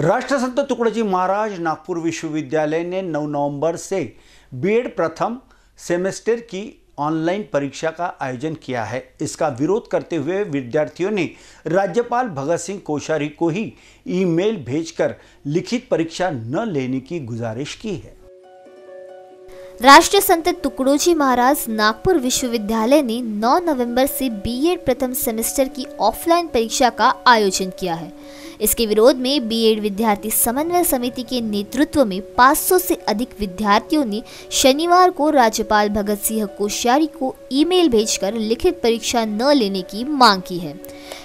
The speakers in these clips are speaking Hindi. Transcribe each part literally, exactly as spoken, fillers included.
राष्ट्रसंत तुकड़ोजी महाराज नागपुर विश्वविद्यालय ने नौ नवंबर से बीएड प्रथम सेमेस्टर की ऑनलाइन परीक्षा का आयोजन किया है। इसका विरोध करते हुए विद्यार्थियों ने राज्यपाल भगत सिंह कोश्यारी को ही ईमेल भेजकर लिखित परीक्षा न लेने की गुजारिश की है। राष्ट्रसंत तुकड़ोजी महाराज नागपुर विश्वविद्यालय ने नौ नवंबर से बीएड प्रथम सेमेस्टर की ऑफलाइन परीक्षा का आयोजन किया है। इसके विरोध में बीएड विद्यार्थी समन्वय समिति के नेतृत्व में पाँच सौ से अधिक विद्यार्थियों ने शनिवार को राज्यपाल भगत सिंह कोश्यारी को ईमेल भेजकर लिखित परीक्षा न लेने की मांग की है।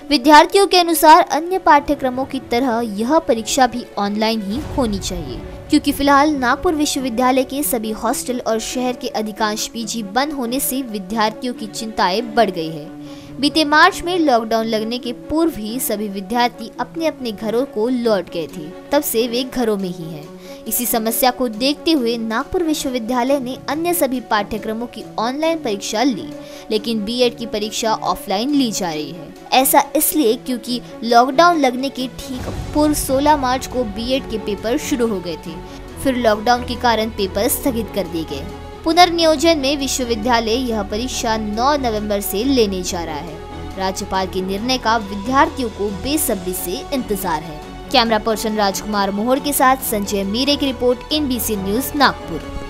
विद्यार्थियों के अनुसार अन्य पाठ्यक्रमों की तरह यह परीक्षा भी ऑनलाइन ही होनी चाहिए, क्योंकि फिलहाल नागपुर विश्वविद्यालय के सभी हॉस्टल और शहर के अधिकांश पीजी बंद होने से विद्यार्थियों की चिंताएं बढ़ गई है। बीते मार्च में लॉकडाउन लगने के पूर्व ही सभी विद्यार्थी अपने अपने घरों को लौट गए थे, तब से वे घरों में ही हैं। इसी समस्या को देखते हुए नागपुर विश्वविद्यालय ने अन्य सभी पाठ्यक्रमों की ऑनलाइन परीक्षा ली, लेकिन बीएड की परीक्षा ऑफलाइन ली जा रही है। ऐसा इसलिए क्योंकि लॉकडाउन लगने के ठीक पूर्व सोलह मार्च को बीएड के पेपर शुरू हो गए थे, फिर लॉकडाउन के कारण पेपर स्थगित कर दिए गए। पुनर्नियोजन में विश्वविद्यालय यह परीक्षा नौ नवंबर से लेने जा रहा है। राज्यपाल के निर्णय का विद्यार्थियों को बेसब्री से इंतजार है। कैमरा पर्सन राजकुमार मोहर के साथ संजय मीरे की रिपोर्ट, एनबीसी न्यूज़ नागपुर।